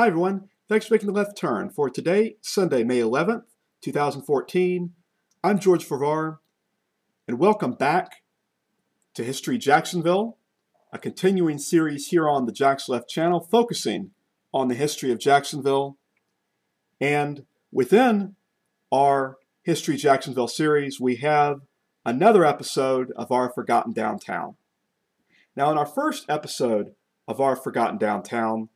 Hi everyone, thanks for making the left turn for today, Sunday, May 11th, 2014. I'm George Favar, and welcome back to History Jacksonville, a continuing series here on the Jack's Left Channel focusing on the history of Jacksonville. And within our History Jacksonville series, we have another episode of Our Forgotten Downtown. Now, in our first episode of Our Forgotten Downtown,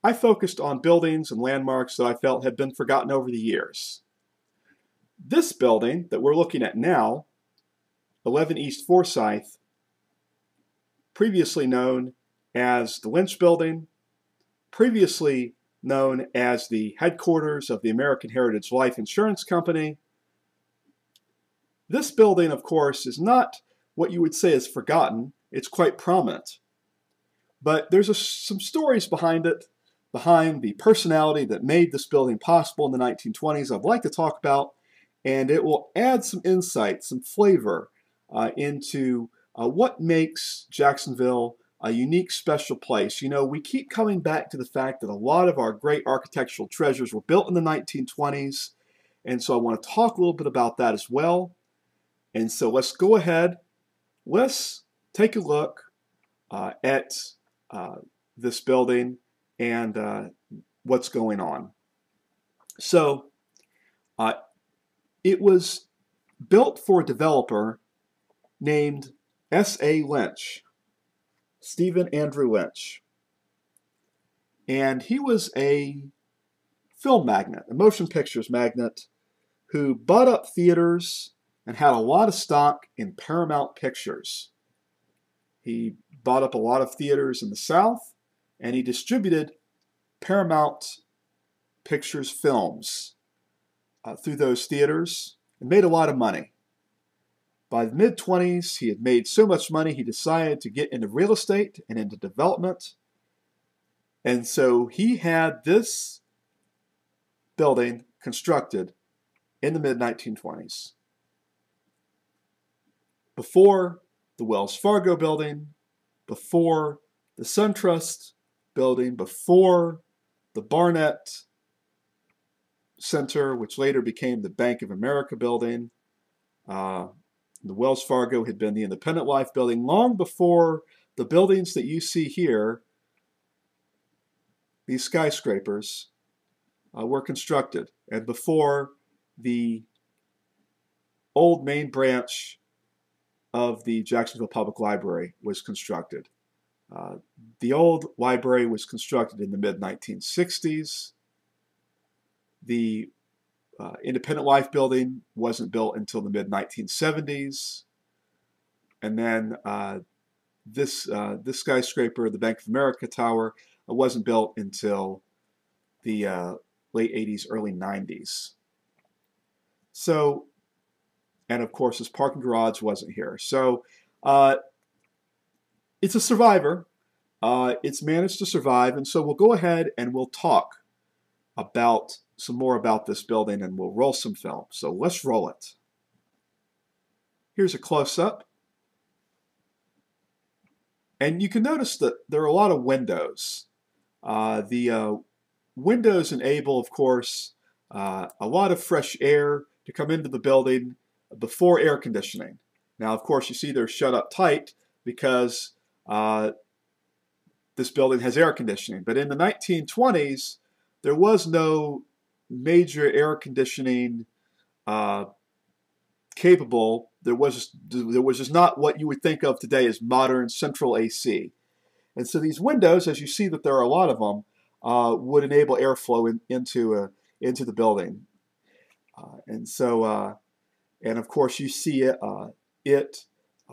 I focused on buildings and landmarks that I felt had been forgotten over the years. This building that we're looking at now, 11 East Forsyth, previously known as the Lynch Building, previously known as the headquarters of the American Heritage Life Insurance Company. This building, of course, is not what you would say is forgotten. It's quite prominent. But there's some stories behind it, behind the personality that made this building possible in the 1920s I'd like to talk about, and it will add some insight, some flavor into what makes Jacksonville a unique, special place. You know, we keep coming back to the fact that a lot of our great architectural treasures were built in the 1920s, and so I want to talk a little bit about that as well. And so let's go ahead, let's take a look at this building and what's going on. So it was built for a developer named S.A. Lynch, Stephen Andrew Lynch. And he was a film magnate, a motion pictures magnate, who bought up theaters and had a lot of stock in Paramount Pictures. He bought up a lot of theaters in the South, and he distributed Paramount Pictures films through those theaters and made a lot of money. By the mid-20s, he had made so much money, he decided to get into real estate and into development. And so he had this building constructed in the mid-1920s, before the Wells Fargo building, before the SunTrust building, before the Barnett Center, which later became the Bank of America building. The Wells Fargo had been the Independent Life building long before the buildings that you see here, these skyscrapers, were constructed, and before the old main branch of the Jacksonville Public Library was constructed. The old library was constructed in the mid-1960s. The Independent Life building wasn't built until the mid-1970s. And then this skyscraper, the Bank of America Tower, wasn't built until the late 80s, early 90s. So, and of course, his parking garage wasn't here. So it's a survivor. It's managed to survive. And so we'll go ahead and we'll talk about some more about this building, and we'll roll some film. So let's roll it. Here's a close-up. And you can notice that there are a lot of windows. The windows enable, of course, a lot of fresh air to come into the building before air conditioning. Now, of course, you see they're shut up tight because this building has air conditioning. But in the 1920s, there was no major air conditioning capable. There was just not what you would think of today as modern central AC. And so these windows, as you see that there are a lot of them, would enable airflow into the building. And of course, you see it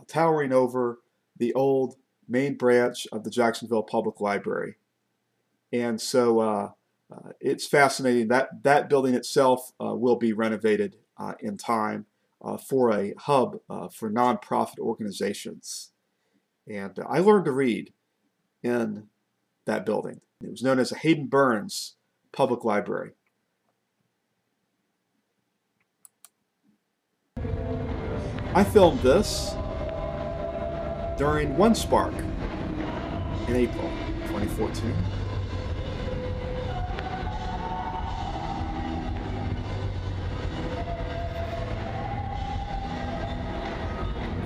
towering over the old main branch of the Jacksonville Public Library. And so it's fascinating. That building itself will be renovated in time for a hub for nonprofit organizations. And I learned to read in that building. It was known as the Hayden Burns Public Library. I filmed this during One Spark in April 2014.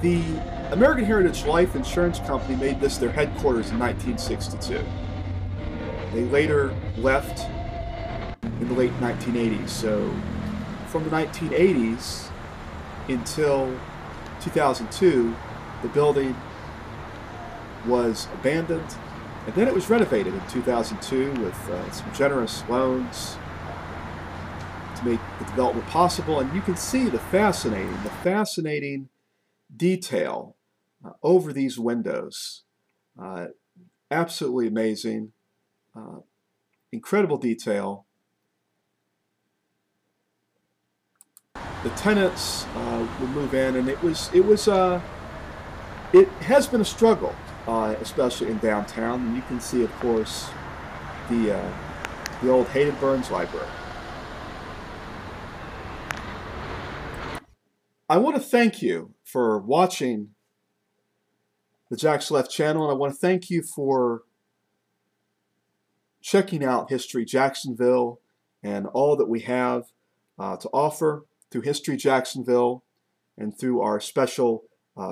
The American Heritage Life Insurance Company made this their headquarters in 1962. They later left in the late 1980s. So from the 1980s until 2002, the building was abandoned, and then it was renovated in 2002 with some generous loans to make the development possible. And you can see the fascinating detail over these windows. Absolutely amazing, incredible detail. The tenants would move in, and it has been a struggle, especially in downtown. And you can see, of course, the old Hayden Burns Library. I want to thank you for watching the Jack's Left channel, and I want to thank you for checking out History Jacksonville and all that we have to offer through History Jacksonville and through our special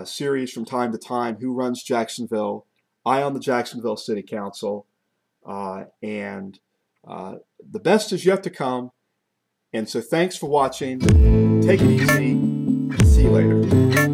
series from time to time, Who Runs Jacksonville? I on the Jacksonville City Council. The best is yet to come. And so thanks for watching. Take it easy. See you later.